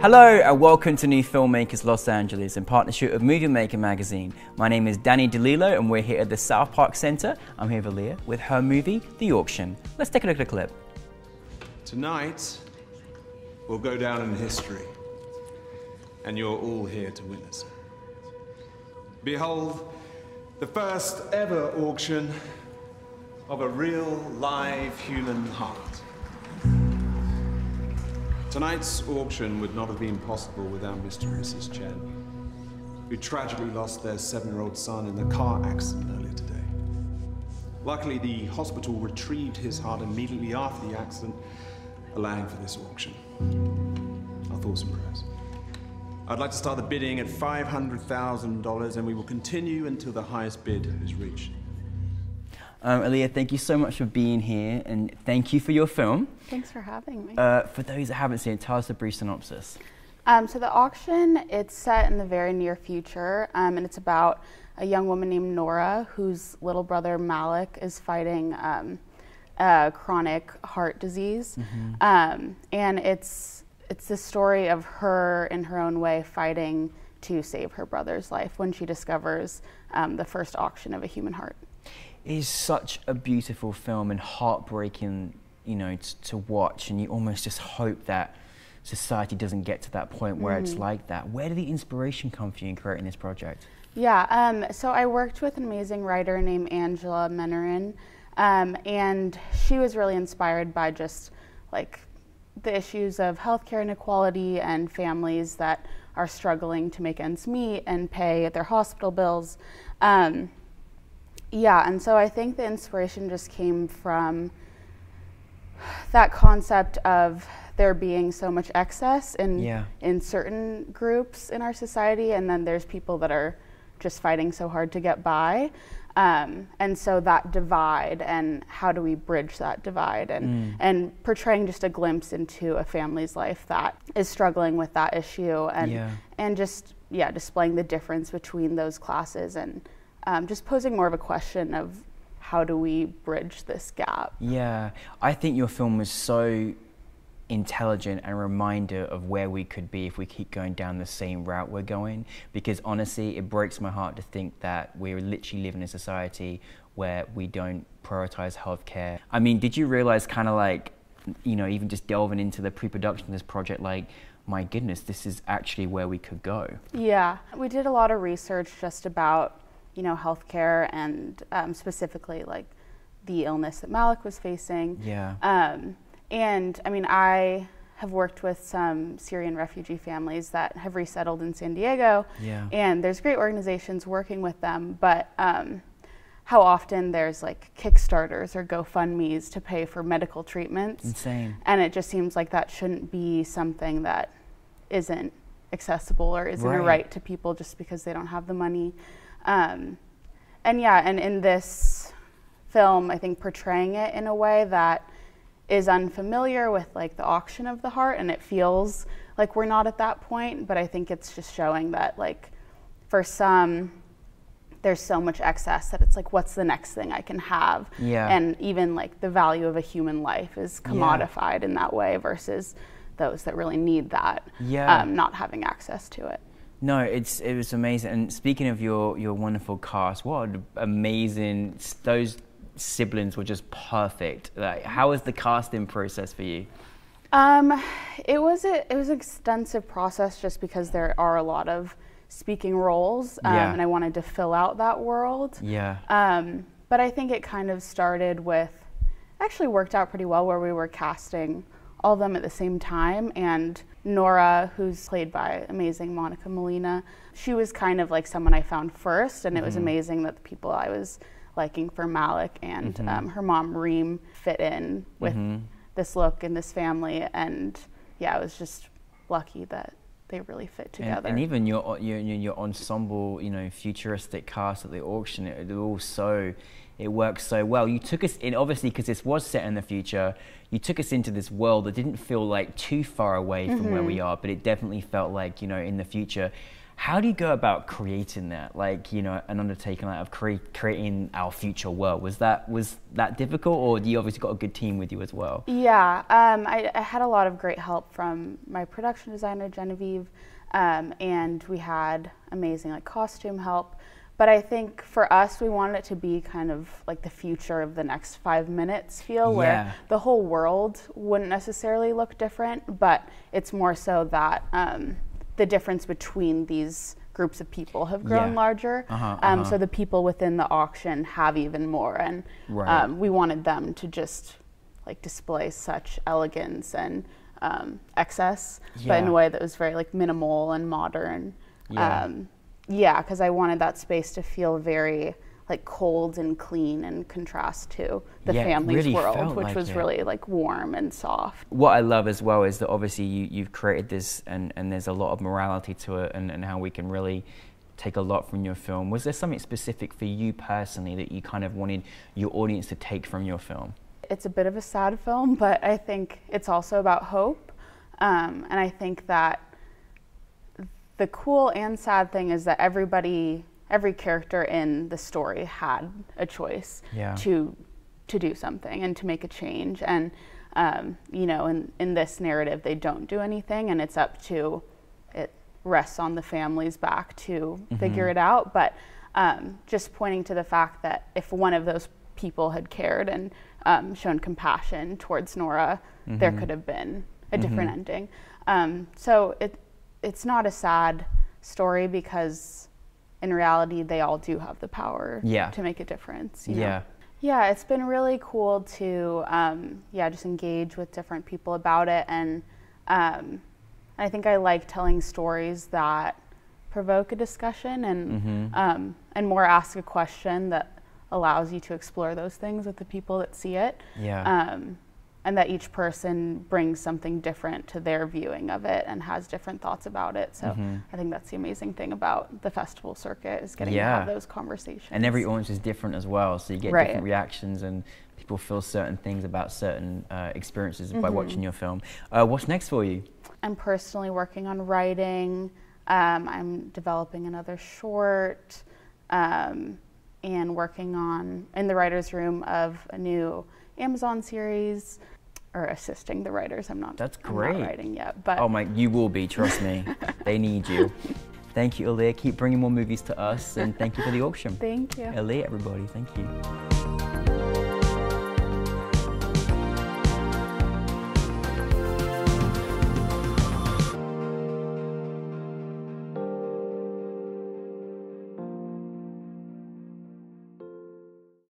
Hello and welcome to New Filmmakers Los Angeles in partnership with Movie Maker Magazine. My name is Danny DeLillo and we're here at the South Park Center. I'm here with Leah with her movie, The Auction. Let's take a look at a clip. Tonight, we'll go down in history and you're all here to witness it. Behold, the first ever auction of a real live human heart. Tonight's auction would not have been possible without Mr. and Mrs. Chen, who tragically lost their 7-year-old son in a car accident earlier today. Luckily, the hospital retrieved his heart immediately after the accident, allowing for this auction. Our thoughts and prayers. I'd like to start the bidding at $500,000, and we will continue until the highest bid is reached. Aaliyah, thank you so much for being here, and thank you for your film. Thanks for having me. For those that haven't seen it, tell us a brief synopsis. So The Auction, it's set in the very near future, and it's about a young woman named Nora, whose little brother Malik is fighting chronic heart disease. Mm-hmm. And it's the story of her, in her own way, fighting to save her brother's life when she discovers the first auction of a human heart. It is such a beautiful film and heartbreaking, you know, to watch, and you almost just hope that society doesn't get to that point where it's like that. Where did the inspiration come for you in creating this project? Yeah, so I worked with an amazing writer named Angela Menarin, and she was really inspired by just like the issues of healthcare inequality and families that are struggling to make ends meet and pay their hospital bills. Yeah, and so I think the inspiration just came from that concept of there being so much excess in certain groups in our society, and then there's people that are just fighting so hard to get by. And so that divide, and how do we bridge that divide, and portraying just a glimpse into a family's life that is struggling with that issue, and just, yeah, displaying the difference between those classes, and just posing more of a question of how do we bridge this gap. Yeah, I think your film was so intelligent and a reminder of where we could be if we keep going down the same route we're going, because honestly it breaks my heart to think that we're literally living in a society where we don't prioritize healthcare. I mean, did you realize, kind of like, you know, even just delving into the pre-production of this project, like, my goodness, this is actually where we could go? Yeah, we did a lot of research just about, you know, healthcare, and specifically like the illness that Malik was facing. Yeah. And I mean, I have worked with some Syrian refugee families that have resettled in San Diego. Yeah. And there's great organizations working with them, but how often there's like Kickstarters or GoFundMes to pay for medical treatments. Insane. And it just seems like that shouldn't be something that isn't accessible or isn't a right to people just because they don't have the money. And yeah, and in this film, I think portraying it in a way that is unfamiliar with like the auction of the heart, and it feels like we're not at that point, but I think it's just showing that, like, for some, there's so much excess that it's like, what's the next thing I can have? Yeah. And even like the value of a human life is commodified in that way versus those that really need that not having access to it. No, it was amazing. And speaking of your wonderful cast, what amazing, those siblings were just perfect. Like, how was the casting process for you? It was an extensive process just because there are a lot of speaking roles, and I wanted to fill out that world. Yeah. But I think it kind of started with, actually worked out pretty well, where we were casting all of them at the same time, and Nora, who's played by amazing Monica Molina, she was kind of like someone I found first, and it was amazing that the people I was liking for Malik and her mom Reem fit in with this look and this family, and yeah, I was just lucky that they really fit together. And even your ensemble, you know, futuristic cast at the auction, it works so well. You took us in, obviously, because this was set in the future, you took us into this world that didn't feel like too far away from where we are, but it definitely felt like, you know, in the future. How do you go about creating that? Like, you know, an undertaking like of creating our future world. Was that difficult, or you obviously got a good team with you as well? Yeah, I had a lot of great help from my production designer, Genevieve, and we had amazing like costume help. But I think for us, we wanted it to be kind of like the future of the next 5 minutes feel, where the whole world wouldn't necessarily look different, but it's more so that the difference between these groups of people have grown larger. So the people within the auction have even more, and we wanted them to just like display such elegance and excess, but in a way that was very like minimal and modern. Yeah, because I wanted that space to feel very like cold and clean, in contrast to the family's really world, which like was really like warm and soft. What I love as well is that obviously you've created this, and there's a lot of morality to it, and how we can really take a lot from your film. Was there something specific for you personally that you kind of wanted your audience to take from your film? It's a bit of a sad film, but I think it's also about hope, and I think that the cool and sad thing is that every character in the story had a choice to do something and to make a change. And you know, in this narrative, they don't do anything, and it's up to, it rests on the family's back to figure it out. But just pointing to the fact that if one of those people had cared and shown compassion towards Nora, there could have been a different ending. So it's not a sad story, because in reality they all do have the power to make a difference, you know? Yeah, it's been really cool to just engage with different people about it, and I think I like telling stories that provoke a discussion and more ask a question that allows you to explore those things with the people that see it. And that each person brings something different to their viewing of it and has different thoughts about it. So I think that's the amazing thing about the festival circuit, is getting to have those conversations. And every audience is different as well, so you get different reactions, and people feel certain things about certain experiences by watching your film. What's next for you? I'm personally working on writing. I'm developing another short, and working on, in the writer's room, of a new Amazon series, or assisting the writers. I'm not. That's great. I'm not writing yet, but oh my, you will be. Trust me, they need you. Thank you, Aaliyah. Keep bringing more movies to us, and thank you for the auction. Thank you, Aaliyah. Everybody, thank you.